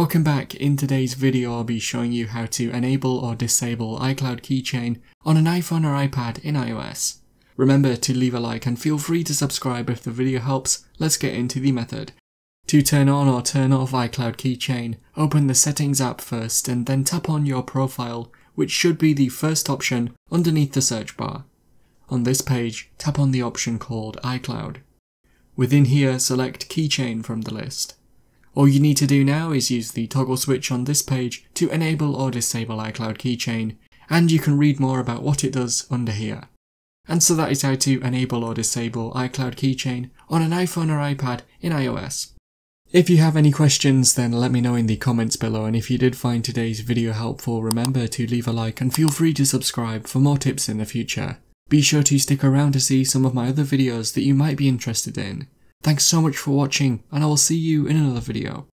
Welcome back. In today's video I'll be showing you how to enable or disable iCloud Keychain on an iPhone or iPad in iOS. Remember to leave a like and feel free to subscribe if the video helps. Let's get into the method. To turn on or turn off iCloud Keychain, open the Settings app first and then tap on your profile, which should be the first option underneath the search bar. On this page, tap on the option called iCloud. Within here, select Keychain from the list. All you need to do now is use the toggle switch on this page to enable or disable iCloud Keychain, and you can read more about what it does under here. And so that is how to enable or disable iCloud Keychain on an iPhone or iPad in iOS. If you have any questions, then let me know in the comments below, and if you did find today's video helpful, remember to leave a like and feel free to subscribe for more tips in the future. Be sure to stick around to see some of my other videos that you might be interested in. Thanks so much for watching, and I will see you in another video.